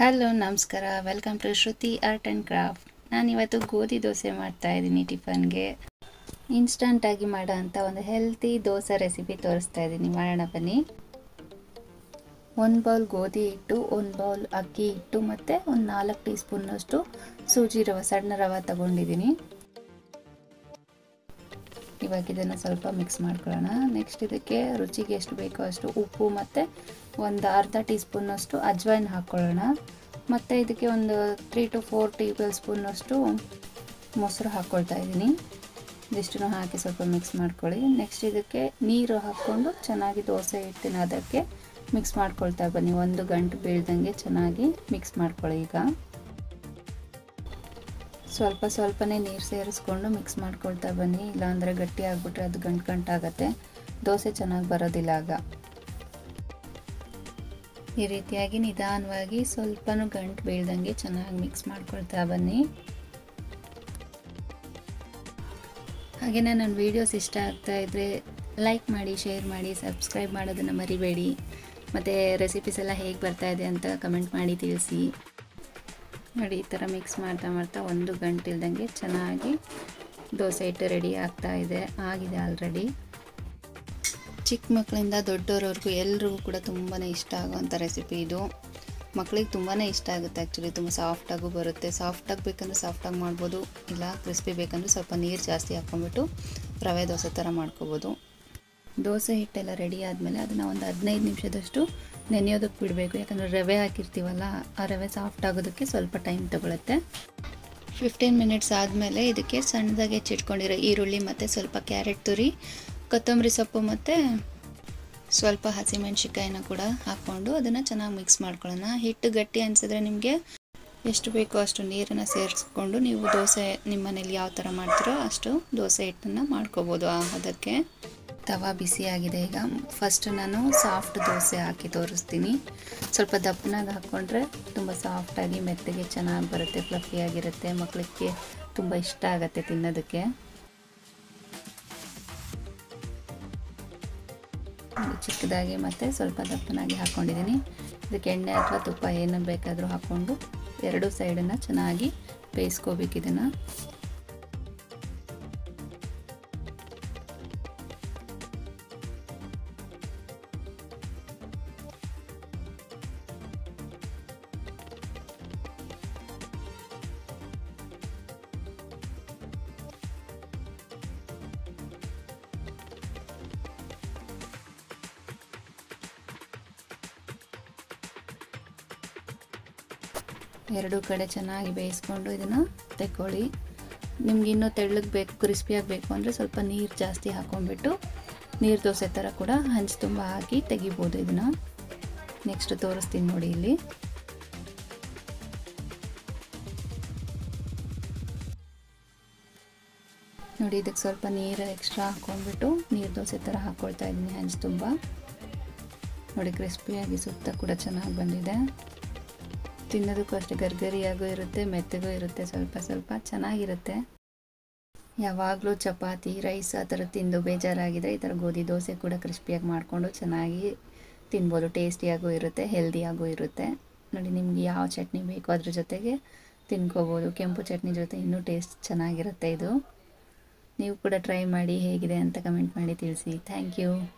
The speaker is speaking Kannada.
ಹಲೋ ನಮಸ್ಕಾರ, welcome to Shruti art and craft. ನಾನಿವತ್ತು ಗೋಧಿ ದೋಸೆ ಮಾಡ್ತಾಯಿದ್ದೀನಿ. ಟಿಫನ್ಗೆ ಇನ್ಸ್ಟಂಟಾಗಿ ಮಾಡೋ ಅಂಥ ಒಂದು ಹೆಲ್ತಿ ದೋಸೆ ರೆಸಿಪಿ ತೋರಿಸ್ತಾ ಇದ್ದೀನಿ, ಮಾಡೋಣ ಬನ್ನಿ. ಒಂದು ಬೌಲ್ ಗೋಧಿ ಹಿಟ್ಟು, ಒಂದು ಬೌಲ್ ಅಕ್ಕಿ ಹಿಟ್ಟು ಮತ್ತು ಒಂದು 4 ಟೀ ಸ್ಪೂನ್ನಷ್ಟು ಸೂಜಿ ರವೆ, ಸಣ್ಣ ರವೆ ತಗೊಂಡಿದ್ದೀನಿ. ಇವಾಗ ಇದನ್ನು ಸ್ವಲ್ಪ ಮಿಕ್ಸ್ ಮಾಡ್ಕೊಳ್ಳೋಣ. ನೆಕ್ಸ್ಟ್ ಇದಕ್ಕೆ ರುಚಿಗೆ ಎಷ್ಟು ಬೇಕೋ ಅಷ್ಟು ಉಪ್ಪು ಮತ್ತು ಒಂದು ಅರ್ಧ ಟೀ ಸ್ಪೂನ್ನಷ್ಟು ಅಜ್ವಾಯಿನ್ ಹಾಕ್ಕೊಳ್ಳೋಣ. ಮತ್ತು ಇದಕ್ಕೆ ಒಂದು 3 to 4 ಟೇಬಲ್ ಸ್ಪೂನ್ನಷ್ಟು ಮೊಸರು ಹಾಕ್ಕೊಳ್ತಾ ಇದ್ದೀನಿ. ಇದಿಷ್ಟನ್ನು ಹಾಕಿ ಸ್ವಲ್ಪ ಮಿಕ್ಸ್ ಮಾಡ್ಕೊಳ್ಳಿ. ನೆಕ್ಸ್ಟ್ ಇದಕ್ಕೆ ನೀರು ಹಾಕ್ಕೊಂಡು ಚೆನ್ನಾಗಿ ದೋಸೆ ಹಿಟ್ಟಿನ ಅದಕ್ಕೆ ಮಿಕ್ಸ್ ಮಾಡ್ಕೊಳ್ತಾ ಬನ್ನಿ. ಒಂದು ಗಂಟು ಬೀಳ್ದಂಗೆ ಚೆನ್ನಾಗಿ ಮಿಕ್ಸ್ ಮಾಡ್ಕೊಳ್ಳಿ. ಈಗ ಸ್ವಲ್ಪ ಸ್ವಲ್ಪನೇ ನೀರು ಸೇರಿಸ್ಕೊಂಡು ಮಿಕ್ಸ್ ಮಾಡ್ಕೊಳ್ತಾ ಬನ್ನಿ, ಇಲ್ಲಾಂದರೆ ಗಟ್ಟಿ ಆಗಿಬಿಟ್ರೆ ಅದು ಗಂಟು ಗಂಟಾಗುತ್ತೆ, ದೋಸೆ ಚೆನ್ನಾಗಿ ಬರೋದಿಲ್ಲ. ಆಗ ಈ ರೀತಿಯಾಗಿ ನಿಧಾನವಾಗಿ ಸ್ವಲ್ಪನೂ ಗಂಟು ಬೀಳ್ದಂಗೆ ಚೆನ್ನಾಗಿ ಮಿಕ್ಸ್ ಮಾಡ್ಕೊಳ್ತಾ ಬನ್ನಿ. ಹಾಗೆಯೇ ನನ್ನ ವೀಡಿಯೋಸ್ ಇಷ್ಟ ಆಗ್ತಾ ಇದ್ದರೆ ಲೈಕ್ ಮಾಡಿ, ಶೇರ್ ಮಾಡಿ, ಸಬ್ಸ್ಕ್ರೈಬ್ ಮಾಡೋದನ್ನು ಮರಿಬೇಡಿ. ಮತ್ತು ರೆಸಿಪೀಸ್ ಎಲ್ಲ ಹೇಗೆ ಬರ್ತಾಯಿದೆ ಅಂತ ಕಮೆಂಟ್ ಮಾಡಿ ತಿಳಿಸಿ. ನೋಡಿ, ಈ ಥರ ಮಿಕ್ಸ್ ಮಾಡ್ತಾ ಮಾಡ್ತಾ ಒಂದು ಗಂಟು ಇಲ್ದಂಗೆ ಚೆನ್ನಾಗಿ ದೋಸೆ ಹಿಟ್ಟು ರೆಡಿ ಆಗ್ತಾಯಿದೆ, ಆಗಿದೆ ಆಲ್ರೆಡಿ. ಚಿಕ್ಕ ಮಕ್ಕಳಿಂದ ದೊಡ್ಡವ್ರವರೆಗೂ ಎಲ್ಲರಿಗೂ ಕೂಡ ತುಂಬಾ ಇಷ್ಟ ಆಗೋವಂಥ ರೆಸಿಪಿ ಇದು. ಮಕ್ಕಳಿಗೆ ತುಂಬಾ ಇಷ್ಟ ಆಗುತ್ತೆ. ಆ್ಯಕ್ಚುಲಿ ತುಂಬ ಸಾಫ್ಟಾಗೂ ಬರುತ್ತೆ. ಸಾಫ್ಟಾಗಿ ಬೇಕಂದರೆ ಸಾಫ್ಟಾಗಿ ಮಾಡ್ಬೋದು, ಇಲ್ಲ ಕ್ರಿಸ್ಪಿ ಬೇಕಂದರೆ ಸ್ವಲ್ಪ ನೀರು ಜಾಸ್ತಿ ಹಾಕ್ಕೊಂಬಿಟ್ಟು ರವೆ ದೋಸೆ ಥರ ಮಾಡ್ಕೊಬೋದು. ದೋಸೆ ಹಿಟ್ಟೆಲ್ಲ ರೆಡಿ ಆದಮೇಲೆ ಅದನ್ನು ಒಂದು 15 ನಿಮಿಷದಷ್ಟು ನೆನೆಯೋದಕ್ಕೆ ಬಿಡಬೇಕು, ಯಾಕಂದರೆ ರವೆ ಹಾಕಿರ್ತೀವಲ್ಲ, ಆ ರವೆ ಸಾಫ್ಟ್ ಆಗೋದಕ್ಕೆ ಸ್ವಲ್ಪ ಟೈಮ್ ತೊಗೊಳುತ್ತೆ. 15 ಮಿನಿಟ್ಸ್ ಆದಮೇಲೆ ಇದಕ್ಕೆ ಸಣ್ಣದಾಗಿ ಹೆಚ್ಚಿಟ್ಕೊಂಡಿರೋ ಈರುಳ್ಳಿ ಮತ್ತು ಸ್ವಲ್ಪ ಕ್ಯಾರೆಟ್ ತುರಿ, ಕೊತ್ತಂಬರಿ ಸೊಪ್ಪು ಮತ್ತು ಸ್ವಲ್ಪ ಹಸಿಮೆಣ್ಸಿಕಾಯಿನ ಕೂಡ ಹಾಕ್ಕೊಂಡು ಅದನ್ನು ಚೆನ್ನಾಗಿ ಮಿಕ್ಸ್ ಮಾಡ್ಕೊಳ್ಳೋಣ. ಹಿಟ್ಟು ಗಟ್ಟಿ ಅನಿಸಿದ್ರೆ ನಿಮಗೆ ಎಷ್ಟು ಬೇಕೋ ಅಷ್ಟು ನೀರನ್ನು ಸೇರಿಸ್ಕೊಂಡು ನೀವು ದೋಸೆ ನಿಮ್ಮ ಮನೇಲಿ ಯಾವ ಥರ ಮಾಡ್ತೀರೋ ಅಷ್ಟು ದೋಸೆ ಹಿಟ್ಟನ್ನು ಮಾಡ್ಕೋಬೋದು. ಅದಕ್ಕೆ ತವಾ ಬಿಸಿಯಾಗಿದೆ. ಈಗ ಫಸ್ಟ್ ನಾನು ಸಾಫ್ಟ್ ದೋಸೆ ಹಾಕಿ ತೋರಿಸ್ತೀನಿ. ಸ್ವಲ್ಪ ದಪ್ಪನಾಗಿ ಹಾಕ್ಕೊಂಡ್ರೆ ತುಂಬ ಸಾಫ್ಟಾಗಿ ಮೆತ್ತಗೆ ಚೆನ್ನಾಗಿ ಬರುತ್ತೆ, ಫ್ಲಫಿಯಾಗಿರುತ್ತೆ. ಮಕ್ಕಳಿಗೆ ತುಂಬ ಇಷ್ಟ ಆಗುತ್ತೆ ತಿನ್ನೋದಕ್ಕೆ. ಚಿಕ್ಕದಾಗಿ ಮತ್ತು ಸ್ವಲ್ಪ ದಪ್ಪನಾಗಿ ಹಾಕ್ಕೊಂಡಿದ್ದೀನಿ. ಇದಕ್ಕೆ ಎಣ್ಣೆ ಅಥವಾ ತುಪ್ಪ ಏನು ಬೇಕಾದರೂ ಹಾಕ್ಕೊಂಡು ಎರಡೂ ಸೈಡನ್ನು ಚೆನ್ನಾಗಿ ಬೇಯಿಸ್ಕೋಬೇಕು. ಇದನ್ನು ಎರಡೂ ಕಡೆ ಚೆನ್ನಾಗಿ ಬೇಯಿಸ್ಕೊಂಡು ಇದನ್ನು ತೆಕ್ಕೊಳ್ಳಿ. ನಿಮ್ಗೆ ಇನ್ನೂ ತೆಳ್ಳಗೆ ಬೇಕು, ಕ್ರಿಸ್ಪಿಯಾಗಿ ಬೇಕು ಅಂದರೆ ಸ್ವಲ್ಪ ನೀರು ಜಾಸ್ತಿ ಹಾಕ್ಕೊಂಡ್ಬಿಟ್ಟು ನೀರು ದೋಸೆ ಥರ ಕೂಡ ಹಂಚು ತುಂಬ ಹಾಕಿ ತೆಗಿಬೋದು ಇದನ್ನು. ನೆಕ್ಸ್ಟ್ ತೋರಿಸ್ತೀನಿ ನೋಡಿ. ಇಲ್ಲಿ ನೋಡಿ, ಇದಕ್ಕೆ ಸ್ವಲ್ಪ ನೀರು ಎಕ್ಸ್ಟ್ರಾ ಹಾಕ್ಕೊಂಡ್ಬಿಟ್ಟು ನೀರು ದೋಸೆ ಥರ ಹಾಕ್ಕೊಳ್ತಾ ಇದ್ದೀನಿ ಹಂಚು ತುಂಬ. ನೋಡಿ, ಕ್ರಿಸ್ಪಿಯಾಗಿ ಸುತ್ತ ಕೂಡ ಚೆನ್ನಾಗಿ ಬಂದಿದೆ. ತಿನ್ನೋದಕ್ಕೂ ಅಷ್ಟೇ ಗರ್ಗರಿಯಾಗೂ ಇರುತ್ತೆ, ಮೆತ್ತಗೂ ಇರುತ್ತೆ, ಸ್ವಲ್ಪ ಸ್ವಲ್ಪ ಚೆನ್ನಾಗಿರುತ್ತೆ. ಯಾವಾಗಲೂ ಚಪಾತಿ, ರೈಸ್ ಆ ಥರ ತಿಂದು ಬೇಜಾರಾಗಿದ್ದರೆ ಈ ಥರ ಗೋಧಿ ದೋಸೆ ಕೂಡ ಕ್ರಿಸ್ಪಿಯಾಗಿ ಮಾಡಿಕೊಂಡು ಚೆನ್ನಾಗಿ ತಿನ್ಬೋದು. ಟೇಸ್ಟಿಯಾಗೂ ಇರುತ್ತೆ, ಹೆಲ್ದಿಯಾಗೂ ಇರುತ್ತೆ. ನೋಡಿ, ನಿಮ್ಗೆ ಯಾವ ಚಟ್ನಿ ಬೇಕು ಅದ್ರ ಜೊತೆಗೆ ತಿನ್ಕೋಬೋದು. ಕೆಂಪು ಚಟ್ನಿ ಜೊತೆ ಇನ್ನೂ ಟೇಸ್ಟ್ ಚೆನ್ನಾಗಿರುತ್ತೆ ಇದು. ನೀವು ಕೂಡ ಟ್ರೈ ಮಾಡಿ ಹೇಗಿದೆ ಅಂತ ಕಮೆಂಟ್ ಮಾಡಿ ತಿಳಿಸಿ. Thank you.